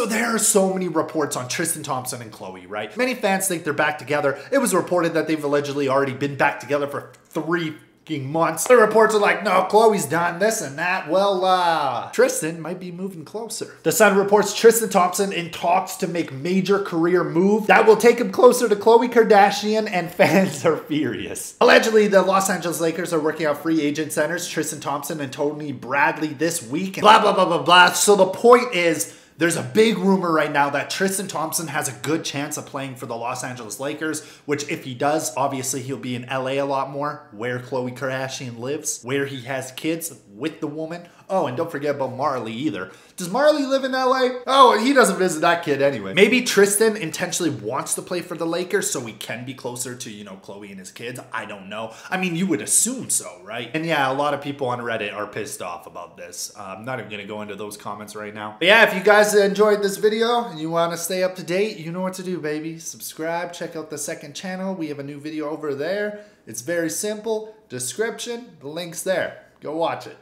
So there are so many reports on Tristan Thompson and Khloe, right? Many fans think they're back together. It was reported that they've allegedly already been back together for 3 months. The reports are like, no, Khloe's done this and that. Well, Tristan might be moving closer. The Sun reports Tristan Thompson in talks to make major career move that will take him closer to Khloe Kardashian, and fans are furious. Allegedly, the Los Angeles Lakers are working out free agent centers, Tristan Thompson and Tony Bradley this week, and blah, blah, blah, blah, blah. So the point is, there's a big rumor right now that Tristan Thompson has a good chance of playing for the Los Angeles Lakers, which if he does, obviously he'll be in LA a lot more, where Khloe Kardashian lives, where he has kids with the woman. Oh, and don't forget about Marley either. Does Marley live in LA? Oh, he doesn't visit that kid anyway. Maybe Tristan intentionally wants to play for the Lakers so he can be closer to, you know, Khloe and his kids. I don't know. I mean, you would assume so, right? And yeah, a lot of people on Reddit are pissed off about this. I'm not even gonna go into those comments right now. But yeah, if you guys enjoyed this video and you want to stay up to date, you know what to do, baby. Subscribe, check out the second channel. We have a new video over there. It's very simple. Description, the link's there. Go watch it.